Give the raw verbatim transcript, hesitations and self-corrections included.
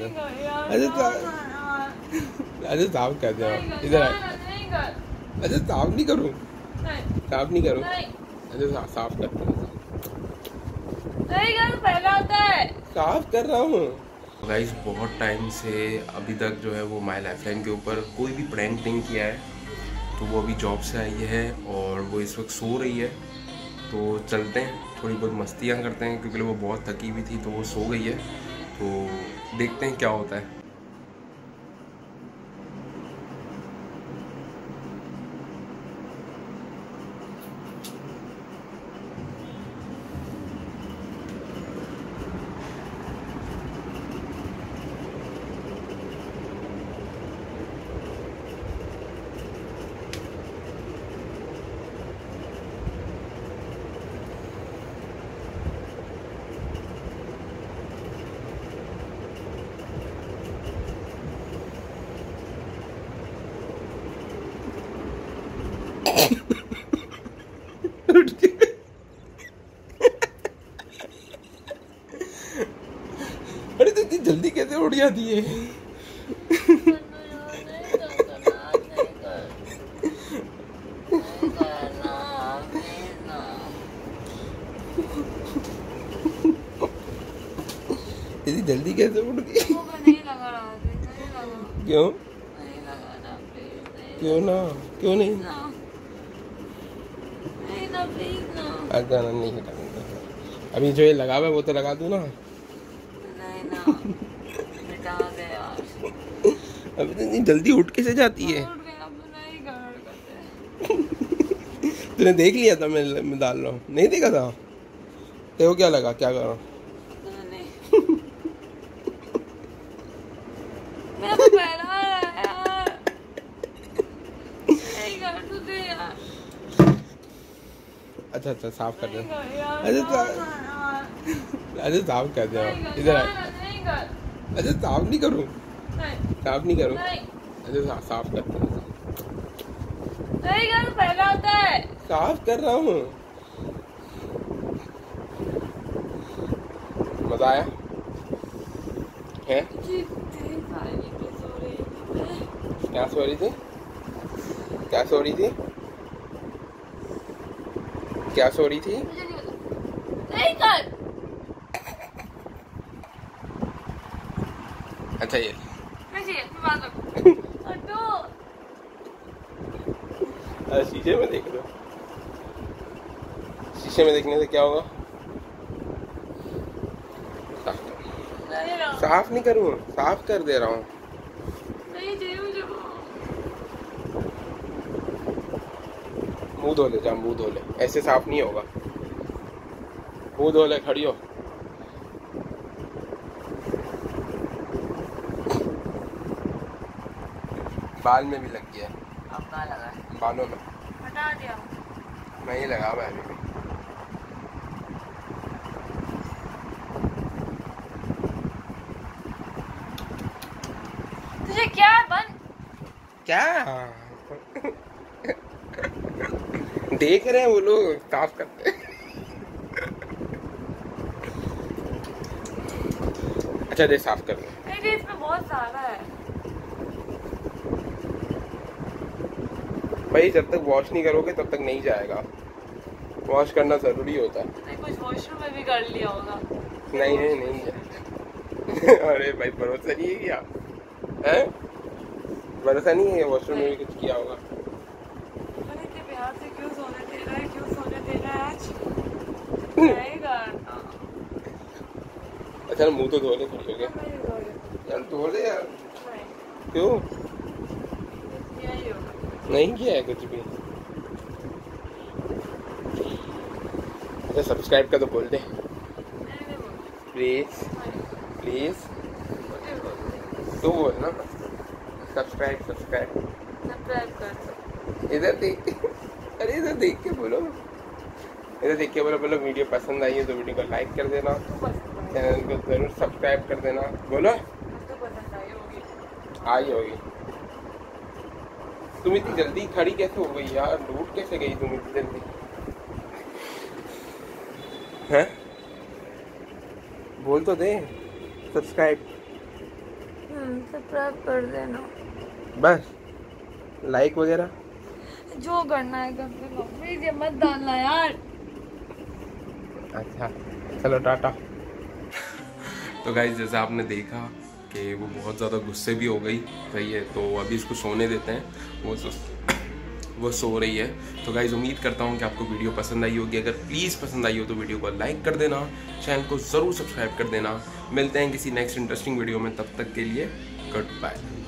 अच्छा साफ कर दे इधर अच्छा साफ नहीं करूँ साफ नहीं करूँ अच्छा साफ कर पहला होता है साफ कर रहा हूँ। गाइस बहुत टाइम से अभी तक जो है वो माई लाइफलाइन के ऊपर कोई भी प्रैंक नहीं किया है, तो वो अभी जॉब से आई है और वो इस वक्त सो रही है, तो चलते हैं थोड़ी बहुत मस्तियाँ करते हैं क्योंकि वो बहुत थकी हुई थी तो वो सो गई है, तो देखते हैं क्या होता है। अरे तो इतनी जल्दी कैसे उड़ जाती है। इतनी जल्दी कैसे उड़ गई? क्यों क्यों ना क्यों नहीं अच्छा ना नहीं हटाऊंगा अभी जो ये लगा हुआ है वो तो लगा दूँ ना। नहीं ना हटा दे यार। अभी तो इतनी जल्दी उठ कैसे जाती है? तूने देख लिया था मैं डाल रहा हूँ? नहीं देखा था? तेरे क्या लगा क्या कर रहा हूँ? अच्छा अच्छा साफ कर दे अच्छा साफ कर दे इधर अच्छा साफ नहीं करूँ साफ नहीं करूँ अच्छा साफ कर साफ कर रहा हूँ। मजा आया है? क्या सो रही थी क्या सो रही थी क्या सो रही थी? नहीं कर। अच्छा ये शीशे में देख लो, शीशे में देखने से क्या होगा? साफ नहीं करूँ साफ कर दे रहा हूँ। मुँह धो ले जा मुँह धो ले, ऐसे साफ नहीं होगा। मुँह धो ले खड़ी हो। बाल में भी लग गया अब कहाँ लगा है? बालों में हटा दिया नहीं लगा हुआ है अभी। तुझे क्या बन क्या देख रहे हैं वो लोग साफ करते हैं। अच्छा दे साफ कर दे इसमें बहुत सारा है भाई, जब तक वॉश नहीं करोगे तब तक नहीं जाएगा, वॉश करना जरूरी होता है। कुछ वॉशरूम में भी कर लिया होगा? नहीं नहीं नहीं अरे भाई भरोसा नहीं है क्या? है भरोसा नहीं है वॉशरूम में भी कुछ किया होगा? अच्छा मुँह तो धो ले थोड़ी होगी चल धो ले यार। क्यों नहीं किया है कुछ भी? अच्छा सब्सक्राइब का तो बोल दे प्लीज प्लीज तू बोल ना सब्सक्राइब सब्सक्राइब इधर देख अरे इधर देख के बोलो इधर देख के बोलो बोलो वीडियो पसंद आई है तो वीडियो को लाइक कर देना, चैनल को जरूर सब्सक्राइब कर देना। बोलो तो पसंद आई होगी आई होगी। तुम इतनी जल्दी खड़ी कैसे हो गई यार? लूट कैसे गई तुम इतनी जल्दी? हैं बोल तो दे सब्सक्राइब सब्सक्राइब कर देना बस, लाइक वगैरह जो करना है करना, प्लीज ये मत डालना यार। अच्छा चलो टाटा। तो गाइस जैसा आपने देखा कि वो बहुत ज़्यादा गुस्से भी हो गई, सही है, तो अभी इसको सोने देते हैं, वो वो सो रही है। तो गाइज़ उम्मीद करता हूँ कि आपको वीडियो पसंद आई होगी, अगर प्लीज़ पसंद आई हो तो वीडियो को लाइक कर देना, चैनल को ज़रूर सब्सक्राइब कर देना। मिलते हैं किसी नेक्स्ट इंटरेस्टिंग वीडियो में, तब तक के लिए गुड बाय।